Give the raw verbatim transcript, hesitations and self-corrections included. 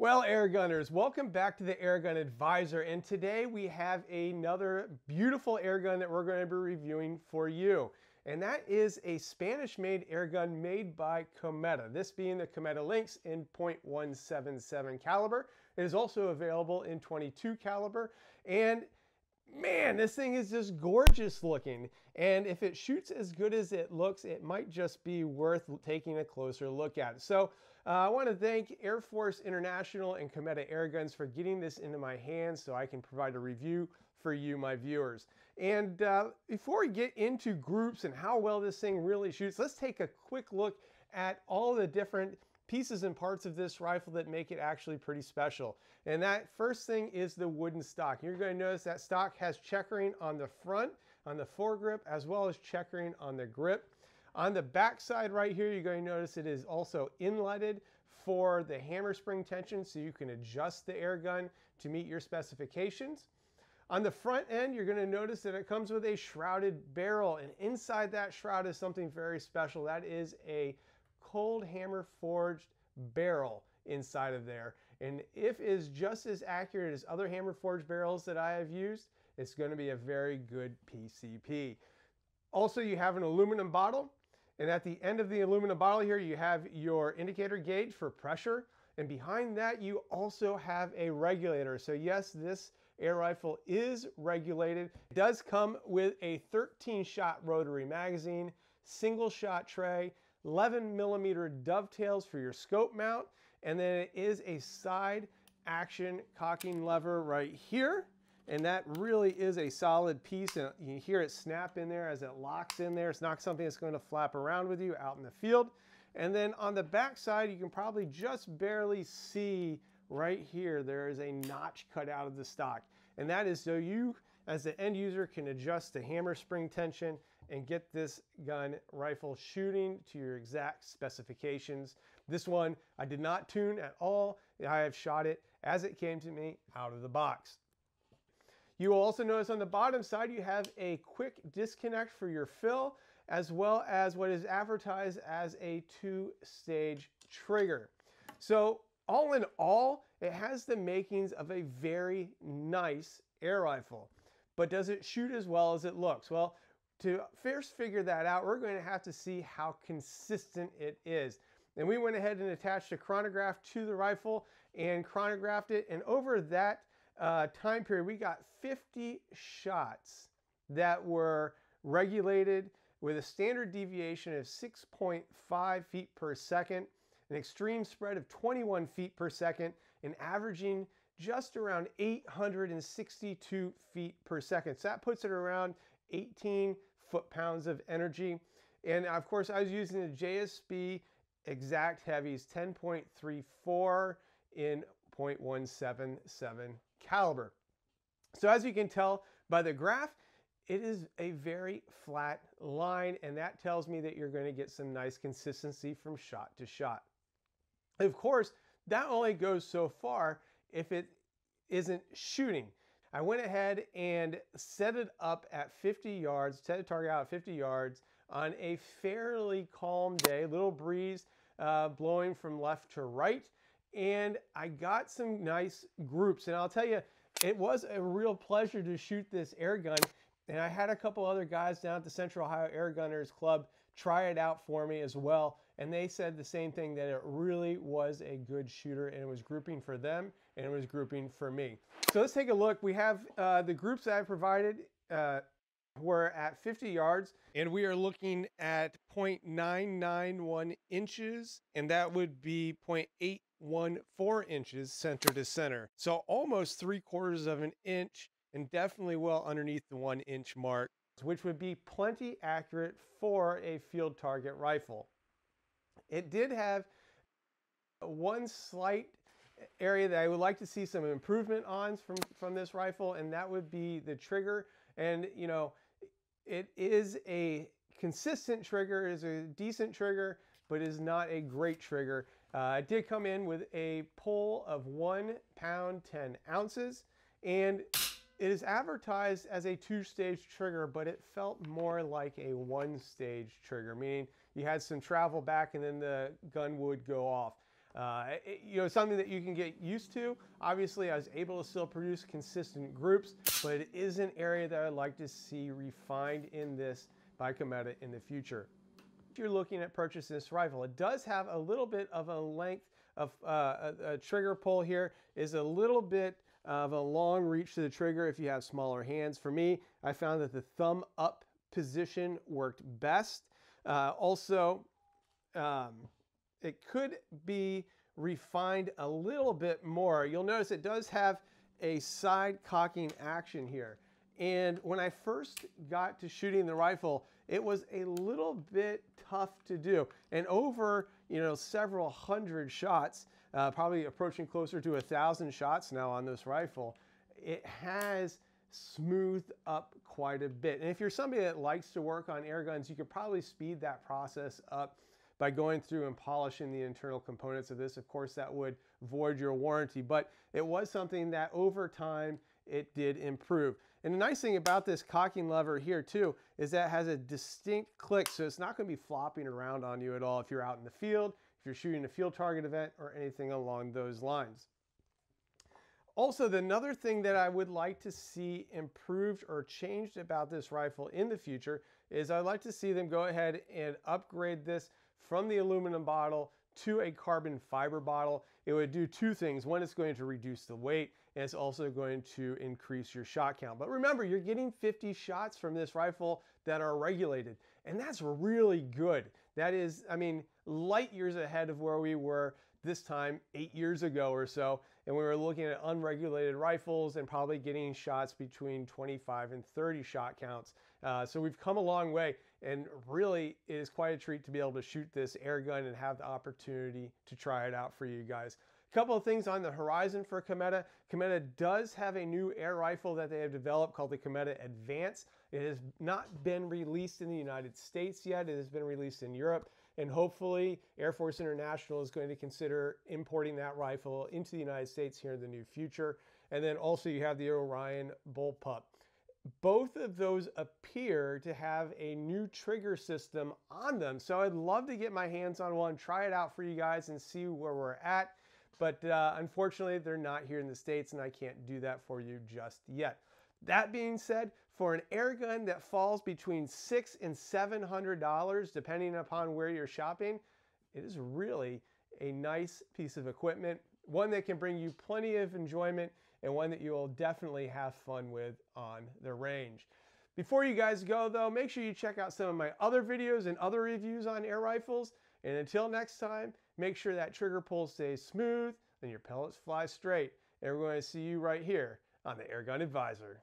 Well, air gunners, welcome back to the Air Gun Advisor, and today we have another beautiful air gun that we're going to be reviewing for you, and that is a Spanish-made air gun made by Cometa, this being the Cometa Lynx in point one seven seven caliber. It is also available in twenty-two caliber, and man, this thing is just gorgeous looking, and if it shoots as good as it looks, it might just be worth taking a closer look at. So uh, I want to thank Air Force International and Cometa Air Guns for getting this into my hands so I can provide a review for you, my viewers. And uh, before we get into groups and how well this thing really shoots, let's take a quick look at all the different pieces and parts of this rifle that make it actually pretty special. And that first thing is the wooden stock. You're going to notice that stock has checkering on the front, on the foregrip, as well as checkering on the grip. On the back side right here, you're going to notice it is also inletted for the hammer spring tension, so you can adjust the air gun to meet your specifications. On the front end, you're going to notice that it comes with a shrouded barrel, and inside that shroud is something very special. That is a cold hammer forged barrel inside of there, and if it is just as accurate as other hammer forged barrels that I have used, it's going to be a very good P C P. Also, you have an aluminum bottle, and at the end of the aluminum bottle here you have your indicator gauge for pressure, and behind that you also have a regulator. So yes, this air rifle is regulated. It does come with a thirteen shot rotary magazine, single shot tray, eleven millimeter dovetails for your scope mount, and then it is a side action cocking lever right here, and that really is a solid piece, and you hear it snap in there as it locks in there. It's not something that's going to flap around with you out in the field. And then on the back side, you can probably just barely see right here there is a notch cut out of the stock, and that is so you as the end user can adjust the hammer spring tension and get this gun rifle shooting to your exact specifications. This one I did not tune at all. I have shot it as it came to me out of the box. You will also notice on the bottom side you have a quick disconnect for your fill, as well as what is advertised as a two-stage trigger. So all in all, it has the makings of a very nice air rifle. But does it shoot as well as it looks? Well, to first figure that out, we're going to have to see how consistent it is. And we went ahead and attached a chronograph to the rifle and chronographed it. And over that uh, time period, we got fifty shots that were regulated with a standard deviation of six point five feet per second, an extreme spread of twenty-one feet per second, and averaging just around eight hundred sixty-two feet per second. So that puts it around eighteen foot-pounds of energy. And of course, I was using the J S B Exact Heavy's ten point three four in point one seven seven caliber. So as you can tell by the graph, it is a very flat line, and that tells me that you're going to get some nice consistency from shot to shot. Of course, that only goes so far if it isn't shooting. I went ahead and set it up at fifty yards, set the target out at fifty yards on a fairly calm day, little breeze uh, blowing from left to right, and I got some nice groups. And I'll tell you, it was a real pleasure to shoot this air gun, and I had a couple other guys down at the Central Ohio Air Gunners Club try it out for me as well, and they said the same thing, that it really was a good shooter, and it was grouping for them and it was grouping for me. So let's take a look. We have uh, the groups that I provided uh, were at fifty yards, and we are looking at point nine nine one inches, and that would be point eight one four inches center to center. So almost three quarters of an inch, and definitely well underneath the one inch mark, which would be plenty accurate for a field target rifle. It did have one slight area that I would like to see some improvement on from, from this rifle, and that would be the trigger. And, you know, it is a consistent trigger, is a decent trigger, but is not a great trigger. Uh, it did come in with a pull of one pound ten ounces, and it is advertised as a two-stage trigger, but it felt more like a one-stage trigger, meaning you had some travel back and then the gun would go off. Uh, it, you know, something that you can get used to. Obviously, I was able to still produce consistent groups, but it is an area that I'd like to see refined in this by Cometa in the future. If you're looking at purchasing this rifle, it does have a little bit of a length of uh, a, a trigger pull here, is a little bit of a long reach to the trigger if you have smaller hands. For me, I found that the thumb up position worked best. Uh, also, um, it could be refined a little bit more. You'll notice it does have a side cocking action here. And when I first got to shooting the rifle, it was a little bit tough to do. And over, you know, several hundred shots, uh, probably approaching closer to a thousand shots now on this rifle, it has smoothed up quite a bit. And if you're somebody that likes to work on air guns, you could probably speed that process up by going through and polishing the internal components of this. Of course, that would void your warranty, but it was something that over time, it did improve. And the nice thing about this cocking lever here too, is that it has a distinct click, so it's not gonna be flopping around on you at all if you're out in the field, if you're shooting a field target event or anything along those lines. Also, another thing that I would like to see improved or changed about this rifle in the future is I'd like to see them go ahead and upgrade this from the aluminum bottle to a carbon fiber bottle. It would do two things. One, it's going to reduce the weight, and it's also going to increase your shot count. But remember, you're getting fifty shots from this rifle that are regulated, and that's really good. That is, I mean, light years ahead of where we were this time eight years ago or so, and we were looking at unregulated rifles and probably getting shots between twenty-five and thirty shot counts. Uh, so we've come a long way, and really it is quite a treat to be able to shoot this air gun and have the opportunity to try it out for you guys. A couple of things on the horizon for Cometa. Cometa does have a new air rifle that they have developed called the Cometa Advance. It has not been released in the United States yet. It has been released in Europe, and hopefully Air Force International is going to consider importing that rifle into the United States here in the near future. And then also you have the Orion Bullpup. Both of those appear to have a new trigger system on them. So I'd love to get my hands on one, try it out for you guys and see where we're at. But uh, unfortunately, they're not here in the States, and I can't do that for you just yet. That being said, for an air gun that falls between six and seven hundred dollars, depending upon where you're shopping, it is really a nice piece of equipment, one that can bring you plenty of enjoyment, and one that you will definitely have fun with on the range. Before you guys go, though, make sure you check out some of my other videos and other reviews on air rifles. And until next time, make sure that trigger pull stays smooth and your pellets fly straight. And we're going to see you right here on the Air Gun Advisor.